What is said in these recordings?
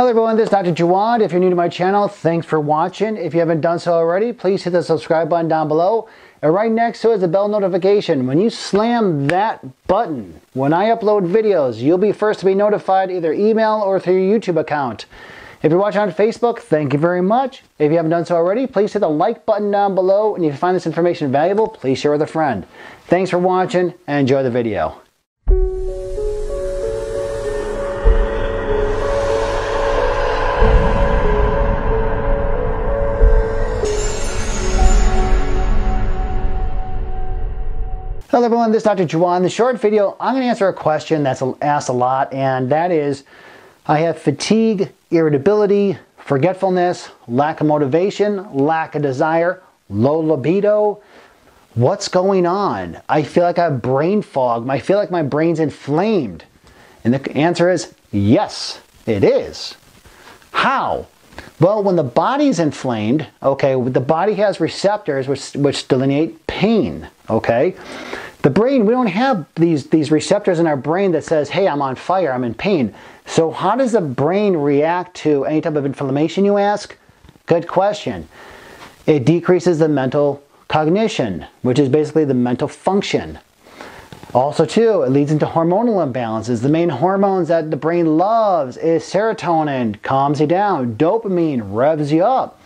Hello everyone, this is Dr. Jawad. If you're new to my channel, thanks for watching. If you haven't done so already, please hit the subscribe button down below. And right next to it is the bell notification. When you slam that button, when I upload videos, you'll be first to be notified either email or through your YouTube account. If you're watching on Facebook, thank you very much. If you haven't done so already, please hit the like button down below. And if you find this information valuable, please share with a friend. Thanks for watching and enjoy the video. Hello everyone, this is Dr. Jawad. In this short video, I'm going to answer a question that's asked a lot, and that is, I have fatigue, irritability, forgetfulness, lack of motivation, lack of desire, low libido. What's going on? I feel like I have brain fog. I feel like my brain's inflamed. And the answer is, yes, it is. How? Well, when the body's inflamed, okay, the body has receptors which delineate pain, okay? The brain, we don't have these receptors in our brain that says, hey, I'm on fire, I'm in pain. So how does the brain react to any type of inflammation, you ask? Good question. It decreases the mental cognition, which is basically the mental function. Also too, it leads into hormonal imbalances. The main hormones that the brain loves is serotonin, calms you down. Dopamine revs you up.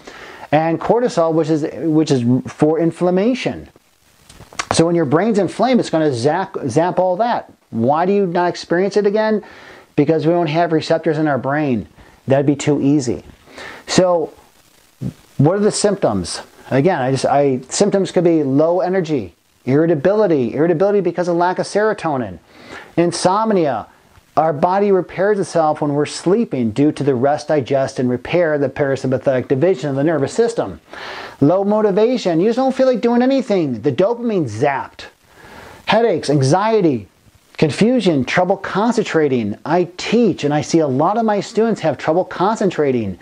And cortisol, which is for inflammation. So when your brain's inflamed, it's going to zap all that. Why do you not experience it again? Because we don't have receptors in our brain. That'd be too easy. So what are the symptoms? Again, symptoms could be low energy, irritability because of lack of serotonin, insomnia. Our body repairs itself when we're sleeping due to the rest, digest, and repair, the parasympathetic division of the nervous system. Low motivation, you just don't feel like doing anything. The dopamine's zapped. Headaches, anxiety, confusion, trouble concentrating. I teach and I see a lot of my students have trouble concentrating.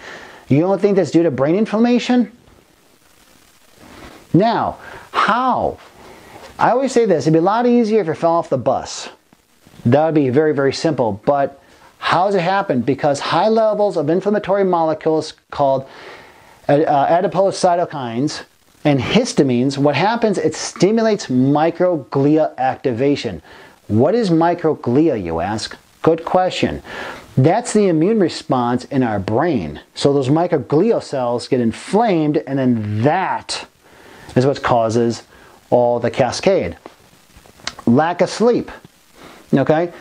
You don't think that's due to brain inflammation? Now, how? I always say this, it'd be a lot easier if you fell off the bus. That would be very, very simple, but how does it happen? Because high levels of inflammatory molecules called adipose cytokines and histamines, what happens, it stimulates microglia activation. What is microglia, you ask? Good question. That's the immune response in our brain. So those microglial cells get inflamed, and then that is what causes all the cascade. Lack of sleep. Okay,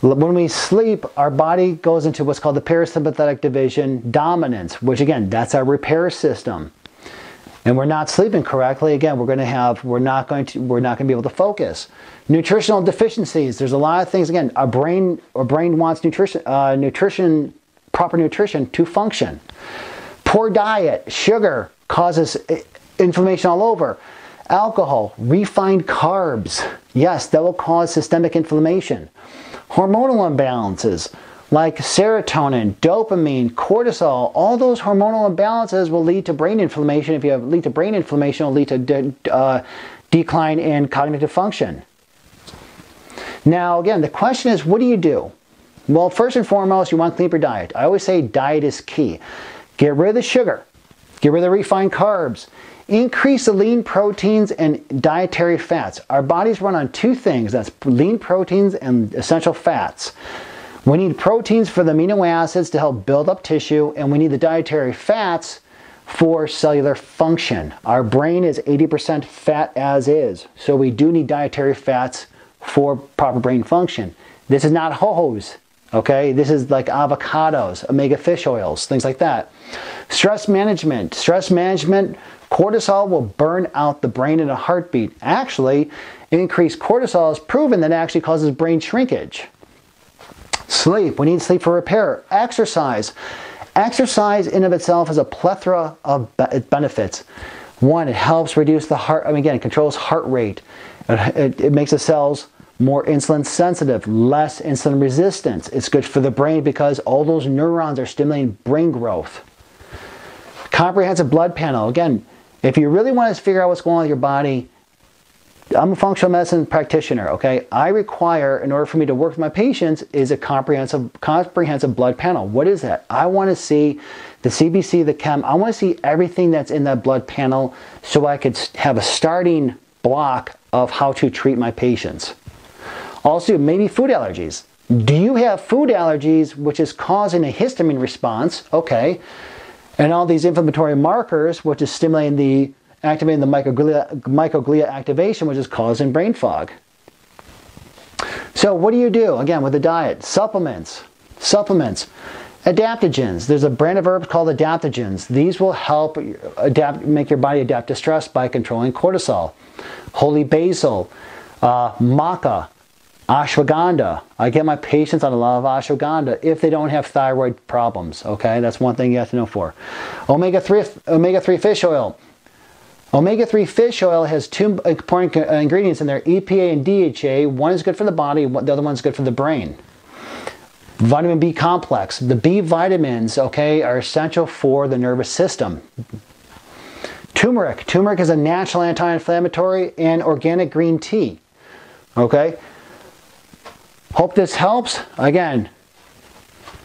when we sleep, our body goes into what's called the parasympathetic division dominance, which again, that's our repair system. And we're not sleeping correctly. Again, we're not going to be able to focus. Nutritional deficiencies. There's a lot of things. Again, our brain wants nutrition, proper nutrition to function. Poor diet, sugar causes inflammation all over. Alcohol, refined carbs, yes, that will cause systemic inflammation. Hormonal imbalances like serotonin, dopamine, cortisol, all those hormonal imbalances will lead to brain inflammation. If you have lead to brain inflammation, it will lead to decline in cognitive function. Now again, the question is, what do you do? Well, first and foremost, you want to clean up your diet. I always say diet is key. Get rid of the sugar. Get rid of the refined carbs. Increase the lean proteins and dietary fats. Our bodies run on two things, that's lean proteins and essential fats. We need proteins for the amino acids to help build up tissue, and we need the dietary fats for cellular function. Our brain is 80% fat as is, so we do need dietary fats for proper brain function. This is not ho-hos, okay? This is like avocados, omega fish oils, things like that. Stress management. Stress management, cortisol will burn out the brain in a heartbeat. Actually, increased cortisol is proven that it actually causes brain shrinkage. Sleep. We need sleep for repair. Exercise. Exercise in of itself is a plethora of benefits. One, it helps reduce the heart, it controls heart rate. It makes the cells more insulin sensitive, less insulin resistance. It's good for the brain because all those neurons are stimulating brain growth. Comprehensive blood panel. Again, if you really want to figure out what's going on with your body, I'm a functional medicine practitioner, okay? I require, in order for me to work with my patients, is a comprehensive blood panel. What is that? I want to see the CBC, the chem, I want to see everything that's in that blood panel so I could have a starting block of how to treat my patients. Also, maybe food allergies. Do you have food allergies which is causing a histamine response? Okay. And all these inflammatory markers which is stimulating the activating the microglia activation, which is causing brain fog. So what do you do, again, with the diet? Supplements, adaptogens. There's a brand of herbs called adaptogens. These will help make your body adapt to stress by controlling cortisol. Holy basil, maca, ashwagandha. I get my patients on a lot of ashwagandha if they don't have thyroid problems, okay? That's one thing you have to know for. Omega-3 fish oil. Omega-3 fish oil has two important ingredients in there, EPA and DHA. One is good for the body, the other one's good for the brain. Vitamin B complex. The B vitamins, okay, are essential for the nervous system. Turmeric. Turmeric is a natural anti-inflammatory, and organic green tea, okay? Hope this helps. Again,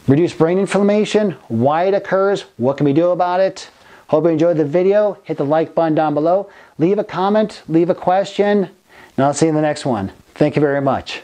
reduce brain inflammation, why it occurs, what can we do about it. Hope you enjoyed the video. Hit the like button down below. Leave a comment, leave a question, and I'll see you in the next one. Thank you very much.